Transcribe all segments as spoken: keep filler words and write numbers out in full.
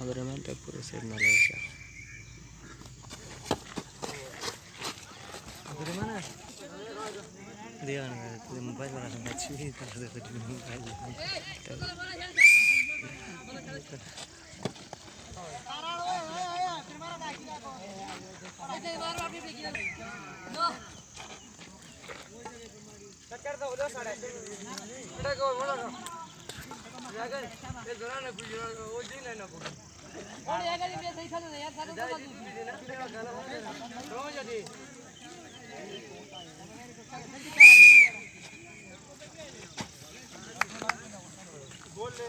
Agremente pure se Malaysia. Agremente. Dia ni, dia mobile mana sempat sih, terus dia pergi mobile. और ये गाड़ी में सही था ना यार सारे को रोज आती बोल ले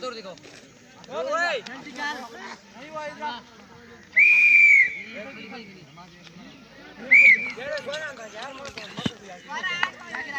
दूर देखो ओए जल्दी जा नहीं वो इधर जड़े गोना का यार मत मत आगे आगे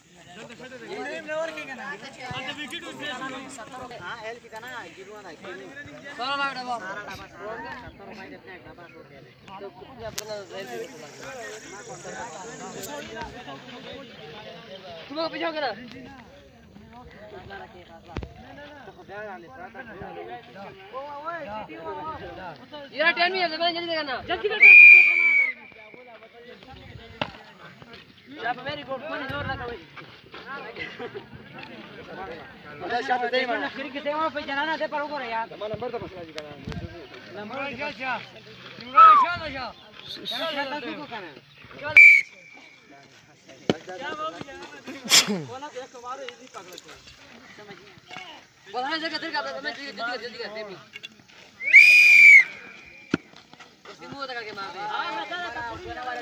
में जल्दी करना जल्दी कर जा पे मेरी बोर्ड पानी जोर लगा भाई शायद दे मार खिड़की से वहां पे जाना से पर ऊपर यार नंबर तो मसला जी का नंबर क्या क्या शिवराज शान शान चल तू को करना चल क्या बाबू जाना बोला देख मारो इजी पकड़ के समझ नहीं बोला जगह तेरे का मैं जल्दी जल्दी करते मैं इसको लगा के मार दे हां मैं सारा पूरा वाला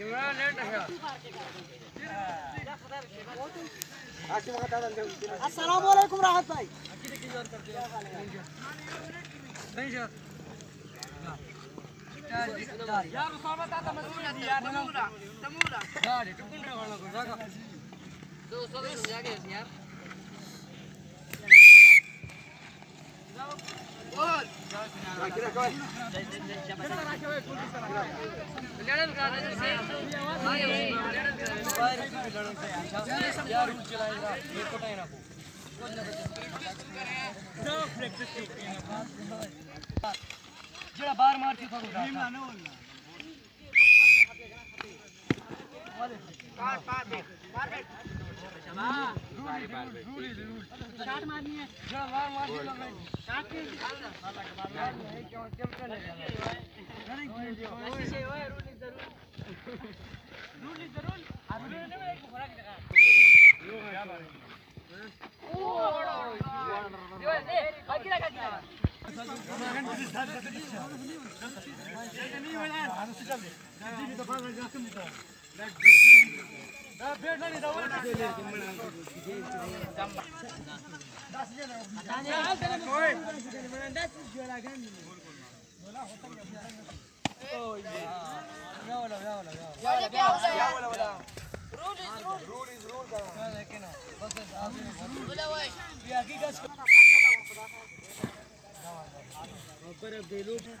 रोनाल्डो लेंटा का अस्सलाम वालेकुम राहत भाई नहीं जा यार मुसाबत आता मजबूर है यार तमूरा तमूरा गाड़ी टुकन रे वाला को जागा दो सौ में जाके यार बोल राखी रखो चला राखी ओए गोल लड़न का नजर से लड़न से यार यार ऊंच चलाएगा ये कोटा ना को जो प्रैक्टिस करते हैं ना जरा बार मारती तो ना ना काट काट दे मार बैठ शॉट मारनी है जरा बार मारती तो ना काट के क्यों जंप कर ले ओए रूली जरूर रूली जरूर अभी ने एक घोड़ा की जगह ओ बड़ा बड़ा ये आखिर का But they look at